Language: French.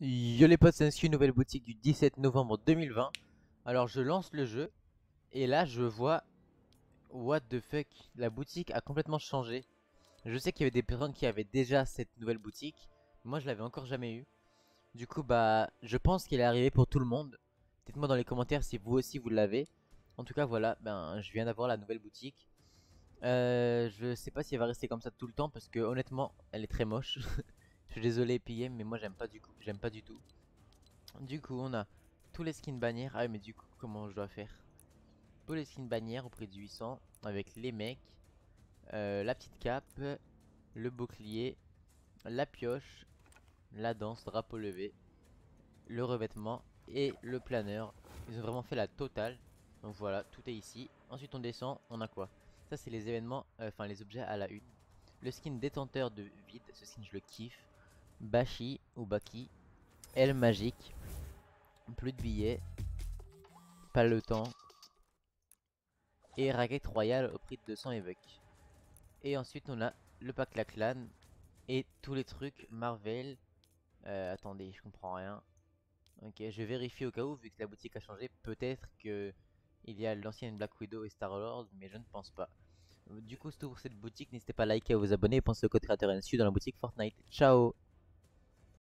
Yo les potes, c'est une nouvelle boutique du 17 novembre 2020. Alors je lance le jeu et là je vois what the fuck, la boutique a complètement changé. Je sais qu'il y avait des personnes qui avaient déjà cette nouvelle boutique, moi je l'avais encore jamais eu. Du coup bah je pense qu'elle est arrivée pour tout le monde. Dites-moi dans les commentaires si vous aussi vous l'avez. En tout cas voilà, ben je viens d'avoir la nouvelle boutique. Je sais pas si elle va rester comme ça tout le temps parce que honnêtement elle est très moche. Je suis désolé PM, mais moi j'aime pas du tout. Du coup on a tous les skins bannières. Ah mais du coup comment je dois faire? Tous les skins bannières au prix de 800 avec les mecs, la petite cape, le bouclier, la pioche, la danse, drapeau levé, le revêtement et le planeur. Ils ont vraiment fait la totale. Donc voilà, tout est ici. Ensuite on descend, on a quoi? Ça c'est les événements, enfin les objets à la une. Le skin détenteur de vide, ce skin je le kiffe. Bashi ou Baki, elle magique, plus de billets, pas le temps, et raquette royale au prix de 200 EVUC. Et ensuite on a le pack la clan et tous les trucs Marvel. Attendez, je comprends rien. Ok, je vérifie au cas où, vu que la boutique a changé, peut-être que il y a l'ancienne Black Widow et Star Lord, mais je ne pense pas. Du coup c'est tout pour cette boutique, n'hésitez pas à liker et à vous abonner, et pensez au code créateur NSU dans la boutique Fortnite. Ciao!